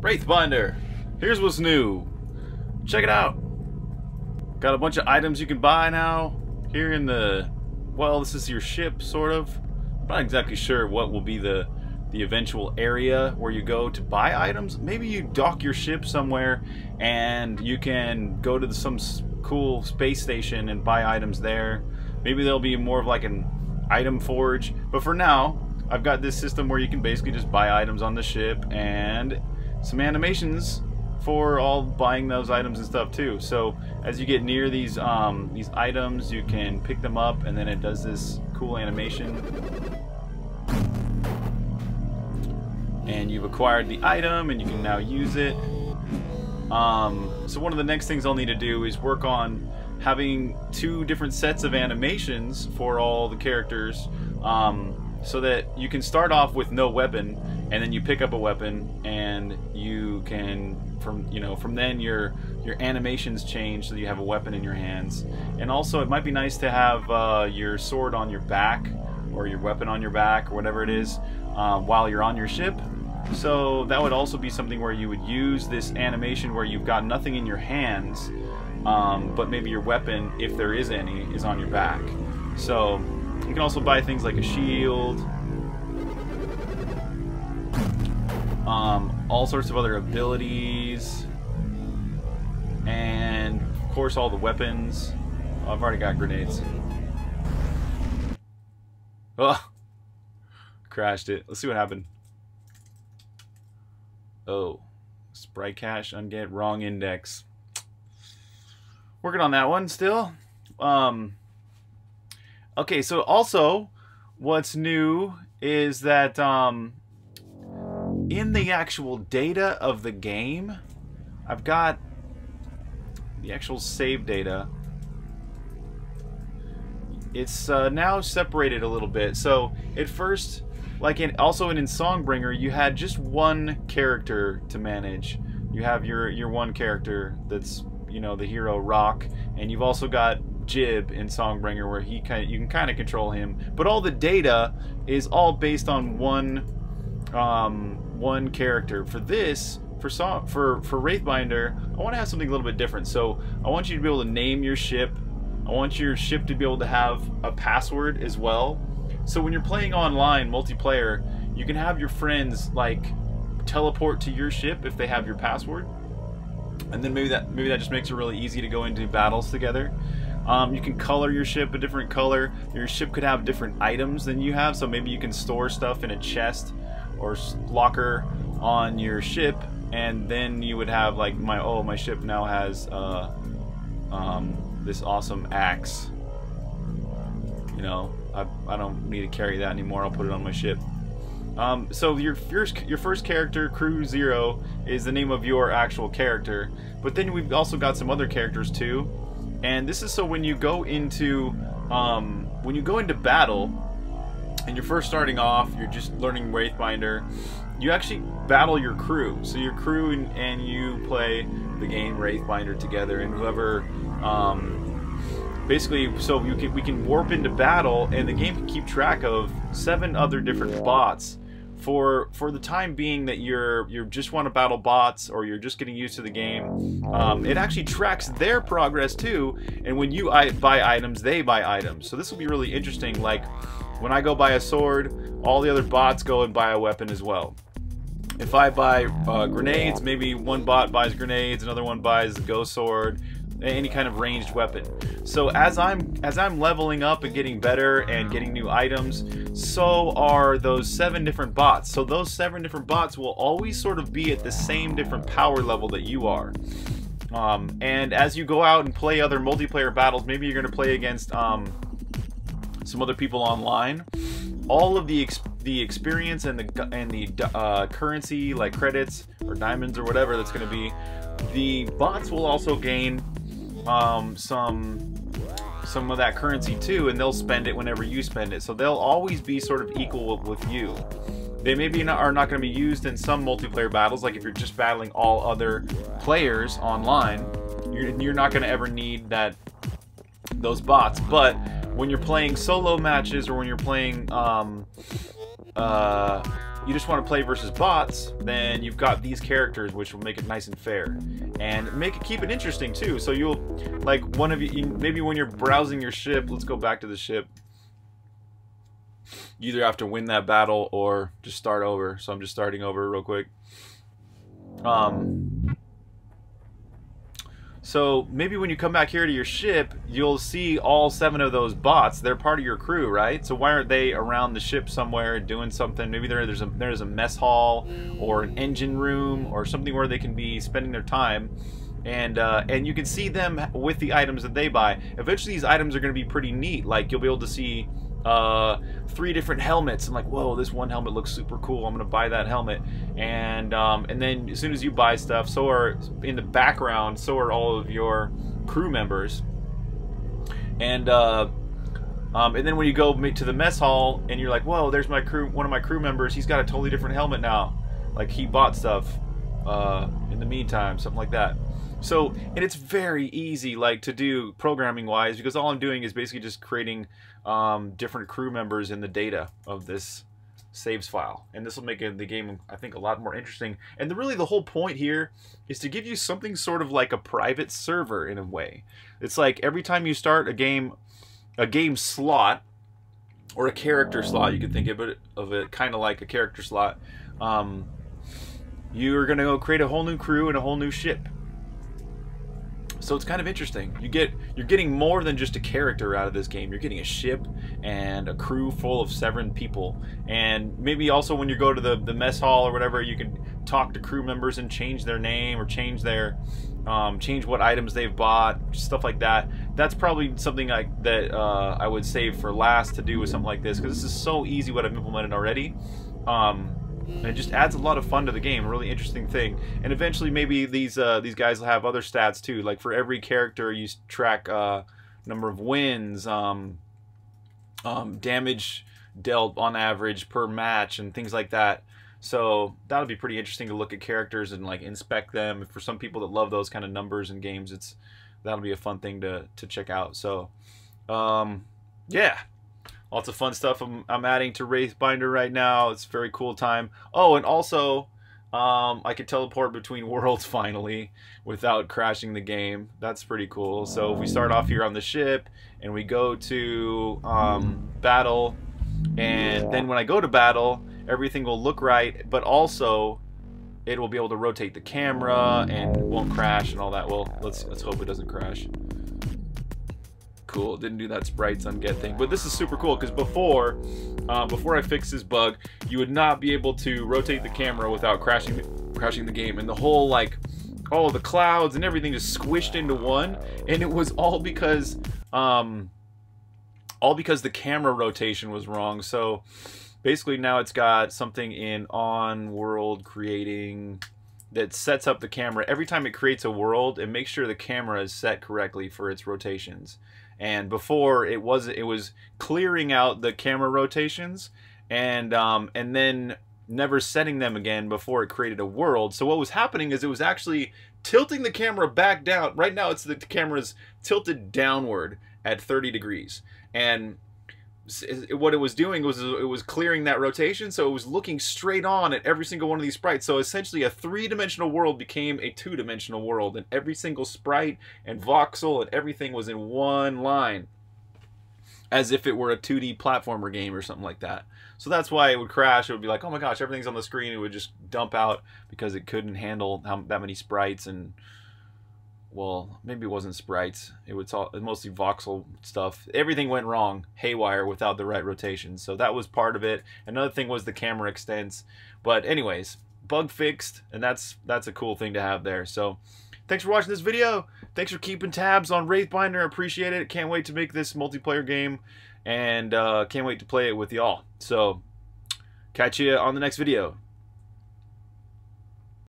Wraithbinder, here's what's new. Check it out. Got a bunch of items you can buy now. Here in the, well, this is your ship, sort of. I'm not exactly sure what will be the eventual area where you go to buy items. Maybe you dock your ship somewhere and you can go to some cool space station and buy items there. Maybe there'll be more of like an item forge, but for now I've got this system where you can basically just buy items on the ship and some animations for all buying those items and stuff too. So as you get near these items, you can pick them up and then it does this cool animation. And you've acquired the item and you can now use it. So one of the next things I'll need to do is work on having two different sets of animations for all the characters, so that you can start off with no weapon and then you pick up a weapon and you can, from then your animations change so you have a weapon in your hands. And also it might be nice to have your sword on your back or your weapon on your back or whatever it is while you're on your ship. So that would also be something where you would use this animation where you've got nothing in your hands, but maybe your weapon, if there is any, is on your back. So you can also buy things like a shield, all sorts of other abilities, and of course all the weapons. Oh, I've already got grenades. Oh, crashed it. Let's see what happened. Oh, sprite cache, unget, wrong index. Working on that one still. Okay, so also what's new is that in the actual data of the game, I've got the actual save data. It's now separated a little bit. So at first, also in Songbringer, you had just one character to manage. You have your one character that's, the hero Rock, and you've also got Jib in Songbringer where you can kind of control him. But all the data is all based on one character. For this, for Wraithbinder, I want to have something a little bit different. So I want you to be able to name your ship. I want your ship to be able to have a password as well. So when you're playing online multiplayer, you can have your friends teleport to your ship if they have your password, and then maybe that just makes it really easy to go into battles together. You can color your ship a different color. Your ship could have different items than you have, so maybe you can store stuff in a chest or locker on your ship, and then you would have my ship now has this awesome axe. I don't need to carry that anymore. I'll put it on my ship. So your first character, Crew Zero, is the name of your actual character. But then we've also got some other characters too. And this is so when you go into battle, and you're first starting off, you're just learning Wraithbinder. You actually battle your crew. So your crew and you play the game Wraithbinder together, and whoever. Basically, so we can warp into battle, and the game can keep track of 7 other different bots for the time being that you just want to battle bots or you're just getting used to the game. It actually tracks their progress too, and when you buy items, they buy items. So this will be really interesting. Like when I go buy a sword, all the other bots go and buy a weapon as well. If I buy grenades, maybe one bot buys grenades, another one buys the ghost sword, any kind of ranged weapon. So as I'm leveling up and getting better and getting new items, so are those 7 different bots. So those 7 different bots will always sort of be at the same different power level that you are. And as you go out and play other multiplayer battles, maybe you're going to play against some other people online. All of the experience and the currency, like credits or diamonds or whatever that's going to be, the bots will also gain some of that currency too, and they'll spend it whenever you spend it. So they'll always be sort of equal with you. They maybe are not going to be used in some multiplayer battles, like if you're just battling all other players online, you're not going to ever need those bots. But when you're playing solo matches or when you're playing you just want to play versus bots, then you've got these characters, which will make it nice and fair and make it, keep it interesting too. So you'll, like, one of you, maybe when you're browsing your ship, let's go back to the ship, you either have to win that battle or just start over. So I'm just starting over real quick. So maybe when you come back here to your ship, you'll see all 7 of those bots. They're part of your crew, right? So why aren't they around the ship somewhere doing something? Maybe there's a mess hall or an engine room or something where they can be spending their time. And you can see them with the items that they buy. Eventually these items are going to be pretty neat. Like, you'll be able to see 3 different helmets, and like, whoa, this one helmet looks super cool, I'm gonna buy that helmet. And and then as soon as you buy stuff, so are in the background, so are all of your crew members. And and then when you go to the mess hall and you're like, whoa, there's my crew, one of my crew members, he's got a totally different helmet now, like he bought stuff in the meantime, something like that. So, and it's very easy, like, to do programming wise, because all I'm doing is basically just creating different crew members in the data of this saves file, and this will make the game, I think, a lot more interesting. And really the whole point here is to give you something sort of like a private server in a way. It's like every time you start a game slot or a character slot, you can think of it, kind of like a character slot, you're gonna go create a whole new crew and a whole new ship. So it's kind of interesting. You're getting more than just a character out of this game. You're getting a ship and a crew full of 7 people. And maybe also when you go to the mess hall or whatever, you can talk to crew members and change their name or change their change what items they've bought, stuff like that. That's probably something I would save for last to do with something like this, because this is so easy what I've implemented already. And it just adds a lot of fun to the game, a really interesting thing. And eventually maybe these guys will have other stats too, like for every character you track number of wins, damage dealt on average per match and things like that. So that'll be pretty interesting to look at characters and like inspect them. For some people that love those kind of numbers and games, that'll be a fun thing to check out. So yeah. Lots of fun stuff I'm adding to Wraithbinder right now. It's a very cool time. Oh, and also, I could teleport between worlds finally without crashing the game. That's pretty cool. So if we start off here on the ship and we go to battle, and then when I go to battle, everything will look right, but also it will be able to rotate the camera and it won't crash and all that. Well, let's hope it doesn't crash. Cool, didn't do that sprites unget thing, but this is super cool because before I fixed this bug, you would not be able to rotate the camera without crashing the game, and the whole, like, all the clouds and everything just squished into one, and it was all because the camera rotation was wrong. So basically now it's got something in on world creating that sets up the camera. Every time it creates a world, it makes sure the camera is set correctly for its rotations. And before it was clearing out the camera rotations and then never setting them again before it created a world. So what was happening is it was actually tilting the camera back down. Right now it's the camera's tilted downward at 30 degrees. And what it was doing was it was clearing that rotation, so it was looking straight on at every single one of these sprites. So essentially a 3-dimensional world became a 2-dimensional world, and every single sprite and voxel and everything was in one line, as if it were a 2D platformer game or something like that. So that's why it would crash. It would be like, oh my gosh, everything's on the screen. It would just dump out because it couldn't handle that many sprites. And well, maybe it wasn't sprites. It was mostly voxel stuff. Everything went wrong, haywire, without the right rotation. So that was part of it. Another thing was the camera extents. But anyways, bug fixed, and that's a cool thing to have there. So thanks for watching this video. Thanks for keeping tabs on Wraithbinder. I appreciate it. Can't wait to make this multiplayer game, and can't wait to play it with y'all. So catch you on the next video.